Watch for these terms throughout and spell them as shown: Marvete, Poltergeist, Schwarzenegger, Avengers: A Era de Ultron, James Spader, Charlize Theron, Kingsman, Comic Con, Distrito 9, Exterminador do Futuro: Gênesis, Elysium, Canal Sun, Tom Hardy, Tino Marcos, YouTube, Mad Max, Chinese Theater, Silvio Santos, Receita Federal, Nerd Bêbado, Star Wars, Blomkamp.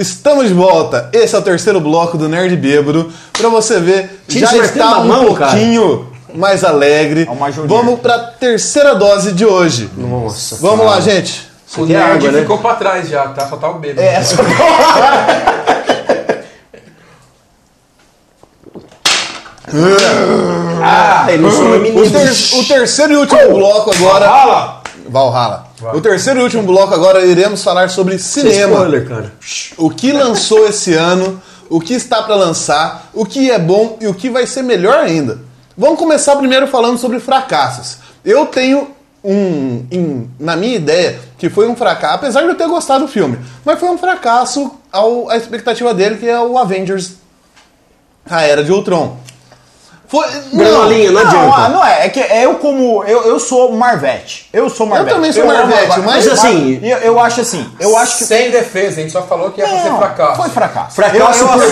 Estamos de volta. Esse é o terceiro bloco do Nerd Bêbado. Pra você ver, já está um pouquinho mais alegre. Vamos pra terceira dose de hoje. Nossa. Vamos lá, gente. O nerd ficou pra trás já, tá? Só tá o bêbado. É, só o terceiro e último bloco agora. Valhalla. O terceiro e último bloco agora iremos falar sobre cinema. Spoiler, cara. O que lançou esse ano, o que está pra lançar, o que é bom e o que vai ser melhor ainda. Vamos começar primeiro falando sobre fracassos. Eu tenho na minha ideia, que foi um fracasso, apesar de eu ter gostado do filme, mas foi um fracasso à expectativa dele, que é o Avengers: A Era de Ultron. Foi, não adianta. É que eu sou Marvete. Eu também sou Marvete, mas assim... Eu acho assim, eu acho que... Sem defesa, a gente só falou que ia fazer fracasso. Foi fracasso. Fracasso pela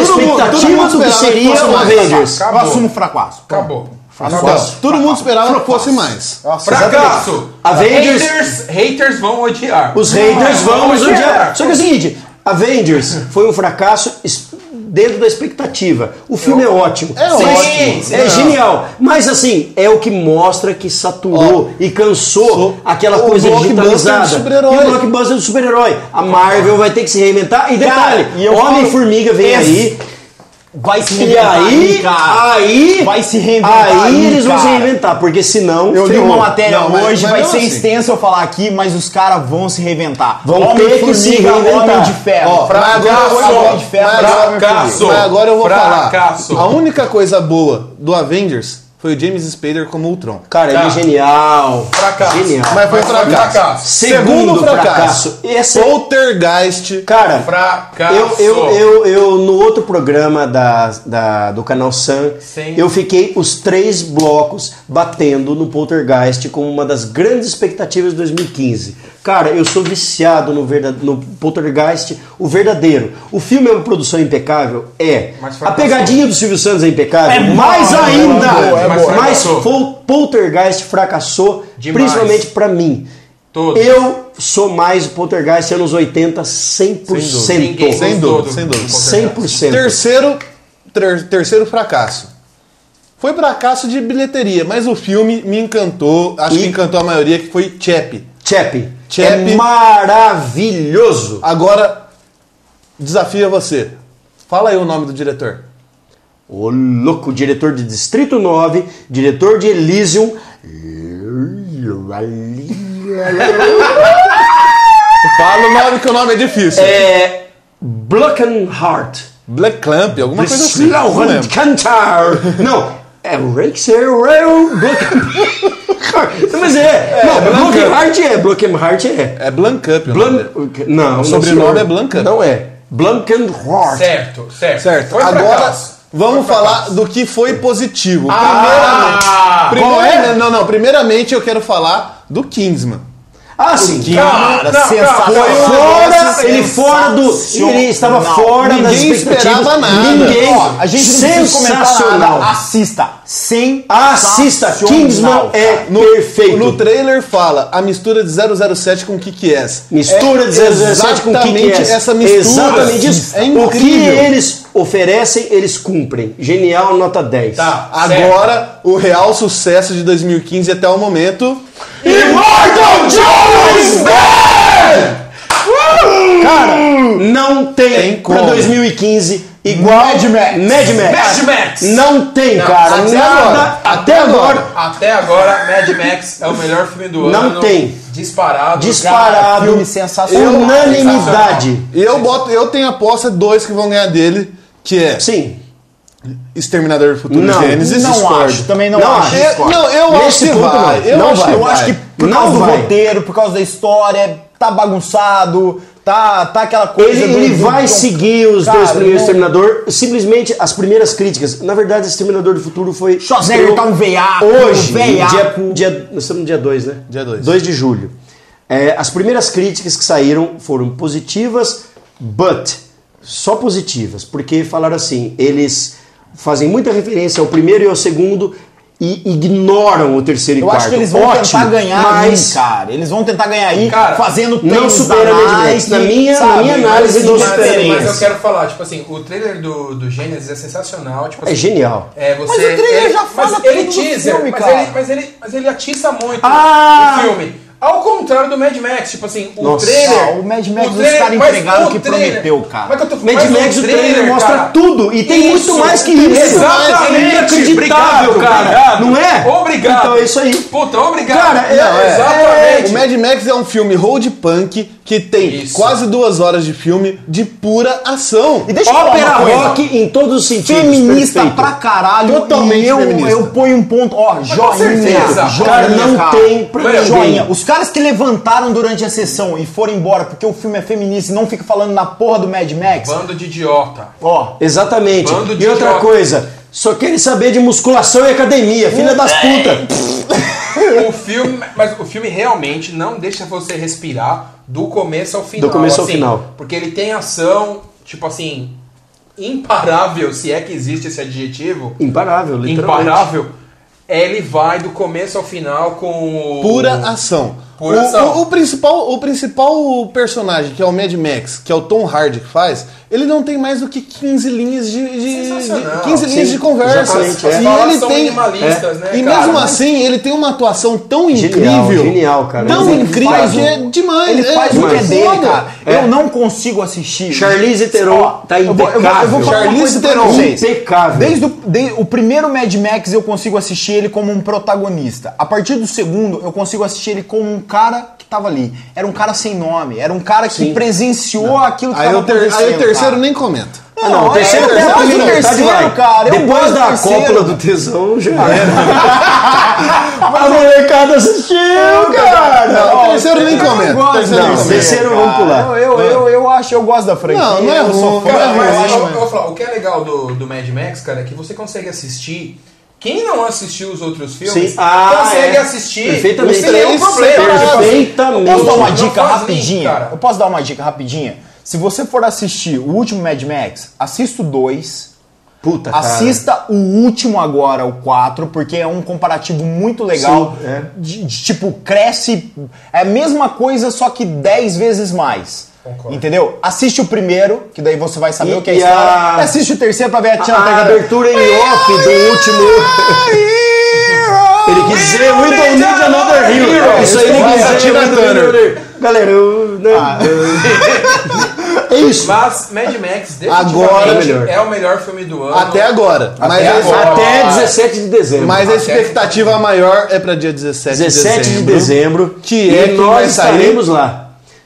expectativa do que seria o Avengers. Eu assumo fracasso. Acabou. Fracasso. Todo mundo esperava que fosse mais. Fracasso! Haters vão odiar. Os haters vão odiar. Só que é o seguinte, Avengers foi um fracasso dentro da expectativa. O filme é ótimo. É genial. Mas assim, é o que mostra que saturou e cansou aquela coisa digitalizada. E o blockbuster do super-herói. A Marvel vai ter que se reinventar. E detalhe, Homem-Formiga vem aí. Vai se reinventar. Eles vão se reinventar, porque senão... Eu li uma matéria hoje, vai ser extensa eu falar aqui, mas os caras vão se reinventar. Vão ter que se reinventar. Homem de Ferro. Mas agora eu vou falar. A única coisa boa do Avengers foi o James Spader como Ultron. Cara, ele é genial. Fracasso. Genial. Mas foi fracasso. Segundo fracasso. Esse Poltergeist. Cara, fracasso. Eu no outro programa do Canal Sun, eu fiquei os 3 blocos batendo no Poltergeist como uma das grandes expectativas de 2015. Cara, eu sou viciado no Poltergeist, o verdadeiro. O filme é uma produção impecável? É. A pegadinha do Silvio Santos é impecável? É mais ainda! Mas o Poltergeist fracassou, principalmente pra mim. Eu sou mais o Poltergeist anos 80, 100%. Sem dúvida. 100%. Terceiro fracasso. Foi fracasso de bilheteria, mas o filme me encantou. Acho que encantou a maioria, que foi Chappie. É maravilhoso. Agora, desafio a você. Fala aí o nome do diretor. Ô louco, diretor de Distrito 9, diretor de Elysium. Fala o nome, que o nome é difícil. É Blomkamp, alguma coisa assim. Blomkamp. Certo. Foi fracasso. Vamos falar do que foi positivo. Primeiramente eu quero falar do Kingsman. Ah, sim. Ele estava fora das expectativas. Ninguém esperava nada. Assista. Kingsman é perfeito. No trailer fala a mistura de 007 com KKS. Essa mistura. Exatamente isso. É incrível. O que eles oferecem, eles cumprem. Genial, nota 10. Tá. Agora, o real sucesso de 2015 até o momento... Immortal Jones Dead! Cara, não tem pra 2015 igual Mad Max. Até agora, Mad Max é o melhor filme do ano. Não tem. Disparado. Filme sensacional. Unanimidade. Eu tenho aposta 2 que vão ganhar dele, que é... Sim. Exterminador do Futuro: Gênesis. Não acho. Eu acho que por causa do roteiro, por causa da história, tá bagunçado, tá aquela coisa. Ele vai seguir os dois primeiros Exterminador. Simplesmente as primeiras críticas. Na verdade, Exterminador do Futuro foi... Schwarzenegger tá um veiaco. Hoje, nós estamos no dia 2, né? Dia 2. 2 de julho. As primeiras críticas que saíram foram positivas, só positivas, porque falaram assim, eles fazem muita referência ao primeiro e ao segundo e ignoram o terceiro e quarto. Eu acho que eles vão tentar ganhar aí, cara. Eles vão tentar ganhar aí, cara, fazendo não supera mais, na minha análise dos trailer. Mas eu quero falar, tipo assim, o trailer do Gênesis é sensacional. Tipo assim, é genial. É, você, mas o trailer já fala tudo do filme, cara. Mas ele atiça muito o filme. Ao contrário do Mad Max, tipo assim, o Mad Max os caras entregaram o que prometeu, cara. Mad Max, o trailer mostra tudo e tem muito mais que isso. Exatamente, é inacreditável, cara. Não é? Obrigado. Então é isso aí. Puta, obrigado. Cara, exatamente. O Mad Max é um filme road punk que tem quase 2 horas de filme de pura ação. E deixa eu falar uma coisa. Rock em todos os sentidos. Feminista pra caralho. Totalmente feminista. Eu ponho um ponto, ó, joinha. Cara, não tem joinha. Os caras que levantaram durante a sessão e foram embora porque o filme é feminista e não fica falando na porra do Mad Max. Bando de idiota. Ó, exatamente. Bando de outra coisa, só querem saber de musculação e academia, filha das putas. Mas o filme realmente não deixa você respirar do começo ao final. Do começo ao final. Porque ele tem ação, tipo assim, imparável, se é que existe esse adjetivo. Imparável, literalmente. Imparável. Ele vai do começo ao final com... Pura ação. O principal personagem, que é o Mad Max, que é o Tom Hardy que faz, ele não tem mais do que 15 linhas de conversa. As são minimalistas, né, e cara? Mesmo assim, ele tem uma atuação tão incrível. Genial, cara. Tão incrível que é demais. Ele faz o que é dele, cara. Eu não consigo assistir. Charlize Theron tá impecável. Charlize Theron impecável. Desde o primeiro Mad Max eu consigo assistir ele como um protagonista. A partir do segundo eu consigo assistir ele como um cara que tava ali. Era um cara sem nome. Era um cara que presenciou aquilo que tava acontecendo. Aí o terceiro nem comenta. Não, o terceiro cara. Depois da cópula do tesão, já era. A molecada assistiu, cara. O terceiro nem comenta. O terceiro vamos pular. Eu acho, eu gosto da franquia. Não, não é ruim. Eu vou falar, o que é legal do Mad Max, cara, é que você consegue assistir. Quem não assistiu os outros filmes consegue assistir. Perfeitamente. Sem nenhum problema. Perfeitamente. Eu posso dar uma dica rapidinha? Se você for assistir o último Mad Max, assista o 2. Puta, assista o último agora, o 4, porque é um comparativo muito legal. Sim, tipo, cresce. É a mesma coisa, só que 10 vezes mais. Concordo. Entendeu? Assiste o primeiro, que daí você vai saber o que é a história. Assiste o terceiro pra ver a tia na abertura em off do último. Ele quis dizer We don't need another hero. Isso aí ele quis dizer. Galera, eu não... É isso. Mas Mad Max definitivamente é o melhor filme do ano. Até agora. Até 17 de dezembro. Mas a expectativa maior é pra dia 17 de dezembro. Que é que nós estaremos lá.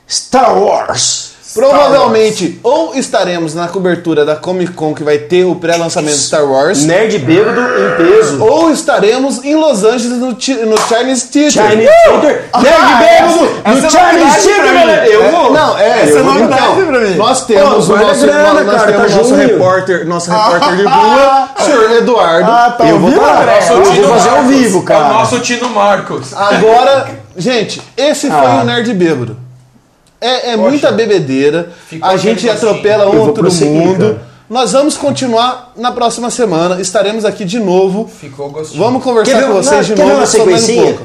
Star Wars. Provavelmente ou estaremos na cobertura da Comic Con, que vai ter o pré-lançamento de Star Wars. Nerd Bêbado em peso. Ou estaremos em Los Angeles no Chinese Theater. Nerd Bêbado no Chinese Theater, galera. Eu vou. Não, essa novidade pra mim. Nós temos o nosso repórter de rua, o senhor Eduardo. Eu vou fazer ao vivo, cara. O nosso Tino Marcos. Agora, gente, esse foi o Nerd Bêbado. É muita bebedeira, a gente atropela outro mundo. Nós vamos continuar na próxima semana, estaremos aqui de novo. Ficou gostoso. Vamos conversar com vocês de novo. Quer ver uma sequencinha?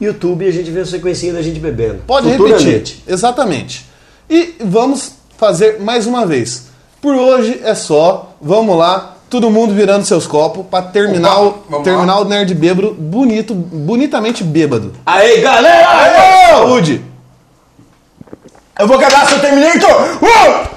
YouTube, a gente vê a sequencinha da gente bebendo. Pode repetir, exatamente. E vamos fazer mais uma vez. Por hoje é só, vamos lá, todo mundo virando seus copos pra terminar o Nerd Bêbado bonito, bonitamente bêbado. Aê, galera! Saúde! Eu vou quebrar se eu terminei, então...